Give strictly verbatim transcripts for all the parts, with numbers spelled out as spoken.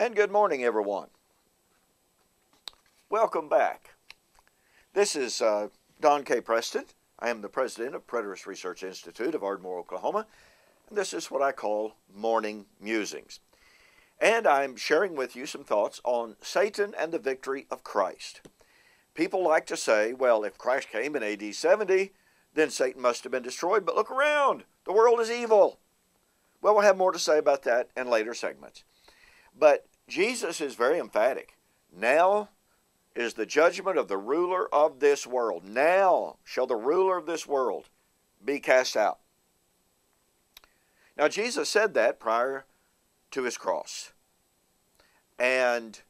And good morning, everyone. Welcome back. This is uh, Don K. Preston. I am the president of Preterist Research Institute of Ardmore, Oklahoma. And this is what I call Morning Musings. And I'm sharing with you some thoughts on Satan and the victory of Christ. People like to say, well, if Christ came in A D seventy, then Satan must have been destroyed, but look around. The world is evil. Well, we'll have more to say about that in later segments. But Jesus is very emphatic. Now is the judgment of the ruler of this world. Now shall the ruler of this world be cast out. Now, Jesus said that prior to his cross. And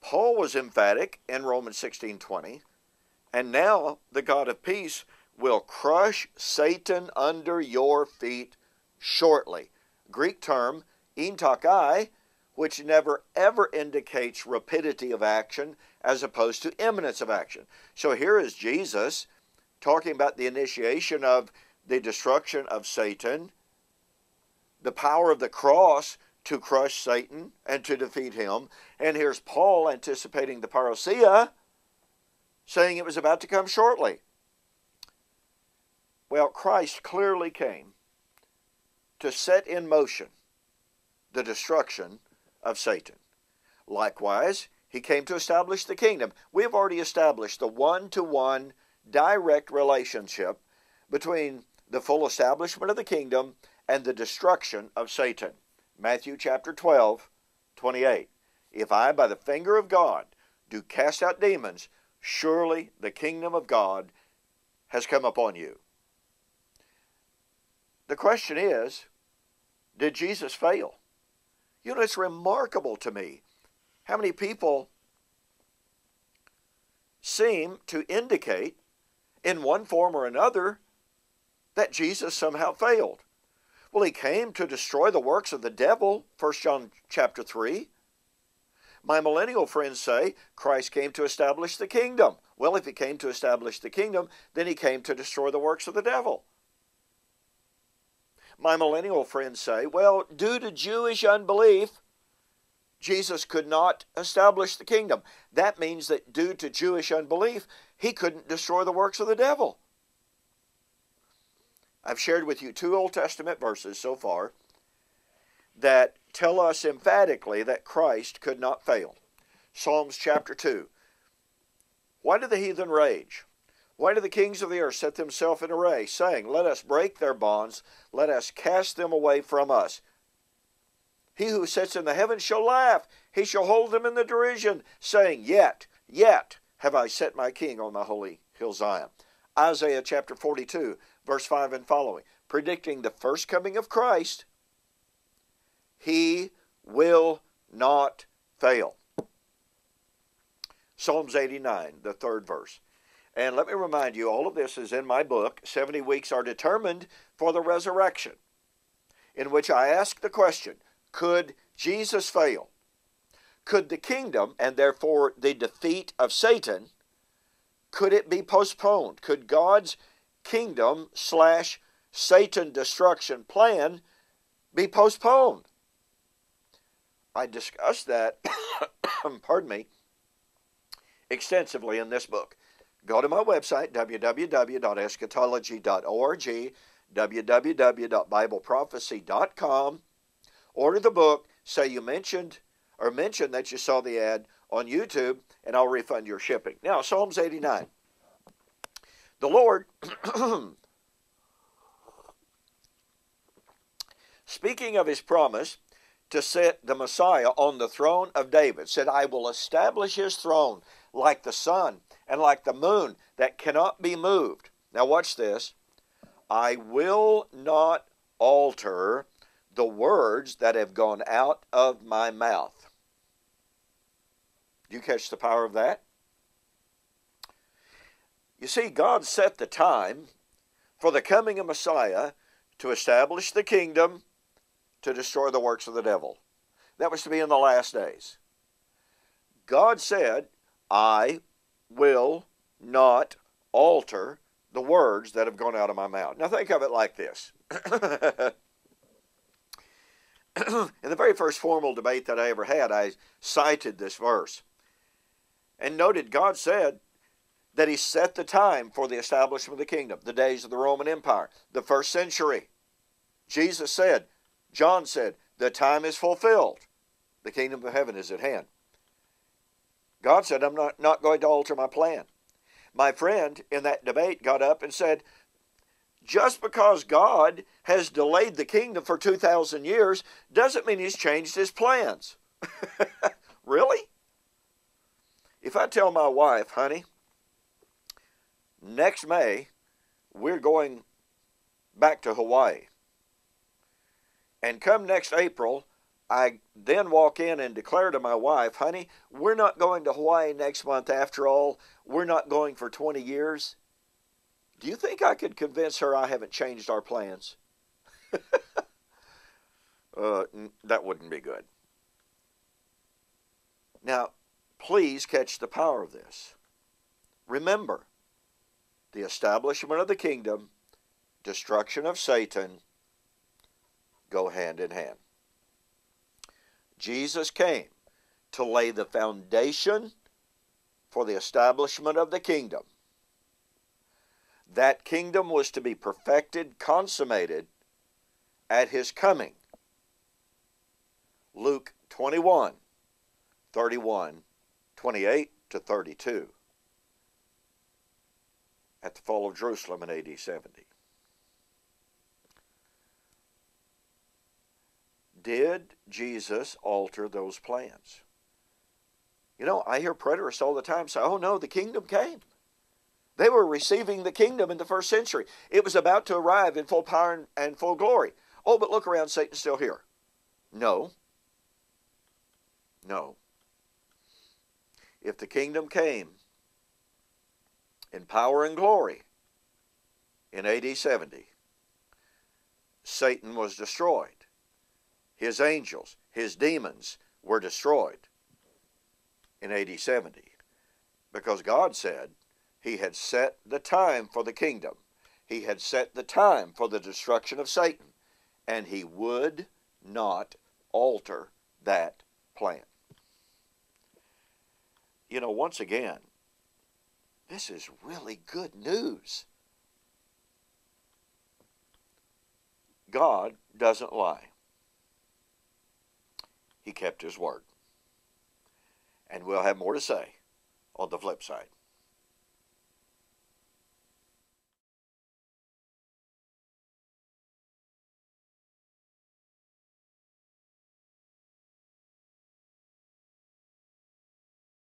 Paul was emphatic in Romans sixteen twenty. And now the God of peace will crush Satan under your feet shortly. Greek term, entokai, which never ever indicates rapidity of action as opposed to imminence of action. So here is Jesus talking about the initiation of the destruction of Satan, the power of the cross to crush Satan and to defeat him. And here's Paul anticipating the parousia, saying it was about to come shortly. Well, Christ clearly came to set in motion the destruction of Satan. Likewise, he came to establish the kingdom. We have already established the one-to-one direct relationship between the full establishment of the kingdom and the destruction of Satan. Matthew chapter twelve, twenty-eight. If I, by the finger of God, do cast out demons, surely the kingdom of God has come upon you. The question is, did Jesus fail? You know, it's remarkable to me how many people seem to indicate in one form or another that Jesus somehow failed. Well, he came to destroy the works of the devil, First John chapter three. My millennial friends say Christ came to establish the kingdom. Well, if he came to establish the kingdom, then he came to destroy the works of the devil. My millennial friends say, well, due to Jewish unbelief, Jesus could not establish the kingdom. That means that due to Jewish unbelief, he couldn't destroy the works of the devil. I've shared with you two Old Testament verses so far that tell us emphatically that Christ could not fail. Psalms chapter two. Why do the heathen rage? Why do the kings of the earth set themselves in array, saying, let us break their bonds, let us cast them away from us? He who sits in the heavens shall laugh, he shall hold them in the derision, saying, yet, yet have I set my king on my holy hill Zion. Isaiah chapter forty-two, verse five and following, predicting the first coming of Christ, he will not fail. Psalms eighty-nine, the third verse. And let me remind you, all of this is in my book, Seventy Weeks Are Determined for the Resurrection, in which I ask the question, could Jesus fail? Could the kingdom, and therefore the defeat of Satan, could it be postponed? Could God's kingdom slash Satan destruction plan be postponed? I discuss that, pardon me, extensively in this book. Go to my website, w w w dot eschatology dot org, w w w dot bible prophecy dot com. Order the book, say you mentioned, or mention that you saw the ad on YouTube, and I'll refund your shipping. Now, Psalms eighty-nine. The Lord, speaking of his promise to set the Messiah on the throne of David, said, I will establish his throne like the sun and like the moon that cannot be moved. Now watch this. I will not alter the words that have gone out of my mouth. Do you catch the power of that? You see, God set the time for the coming of Messiah to establish the kingdom, to destroy the works of the devil. That was to be in the last days. God said, I will not alter the words that have gone out of my mouth. Now think of it like this. In the very first formal debate that I ever had, I cited this verse and noted God said that he set the time for the establishment of the kingdom, the days of the Roman Empire, the first century. Jesus said, John said, the time is fulfilled. The kingdom of heaven is at hand. God said, I'm not, not going to alter my plan. My friend in that debate got up and said, just because God has delayed the kingdom for two thousand years doesn't mean he's changed his plans. Really? If I tell my wife, honey, next May we're going back to Hawaii, and come next April, I then walk in and declare to my wife, honey, we're not going to Hawaii next month after all. We're not going for twenty years. Do you think I could convince her I haven't changed our plans? uh, that wouldn't be good. Now, please catch the power of this. Remember, the establishment of the kingdom, destruction of Satan, go hand in hand. Jesus came to lay the foundation for the establishment of the kingdom. That kingdom was to be perfected, consummated at his coming. Luke twenty-one, thirty-one, twenty-eight to thirty-two, at the fall of Jerusalem in A D seventy. Did Jesus alter those plans? You know, I hear preterists all the time say, oh no, the kingdom came. They were receiving the kingdom in the first century. It was about to arrive in full power and full glory. Oh, but look around, Satan's still here. No. No. If the kingdom came in power and glory in A D seventy, Satan was destroyed. His angels, his demons were destroyed in A D seventy, because God said, he had set the time for the kingdom. He had set the time for the destruction of Satan, and he would not alter that plan. You know, once again, this is really good news. God doesn't lie. He kept his word. And we'll have more to say on the flip side.